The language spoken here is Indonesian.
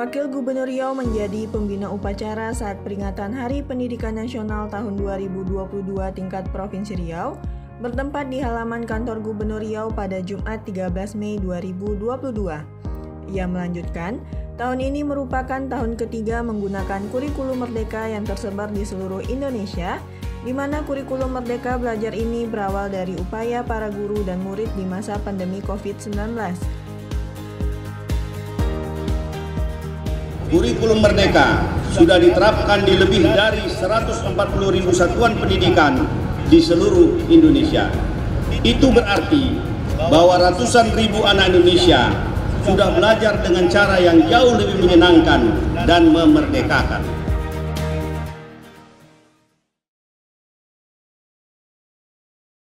Wakil Gubernur Riau menjadi pembina upacara saat peringatan Hari Pendidikan Nasional tahun 2022 tingkat Provinsi Riau bertempat di halaman kantor Gubernur Riau pada Jumat 13 Mei 2022. Ia melanjutkan, tahun ini merupakan tahun ketiga menggunakan kurikulum merdeka yang tersebar di seluruh Indonesia, di mana kurikulum merdeka belajar ini berawal dari upaya para guru dan murid di masa pandemi COVID-19. Kurikulum Merdeka sudah diterapkan di lebih dari 140.000 satuan pendidikan di seluruh Indonesia. Itu berarti bahwa ratusan ribu anak Indonesia sudah belajar dengan cara yang jauh lebih menyenangkan dan memerdekakan.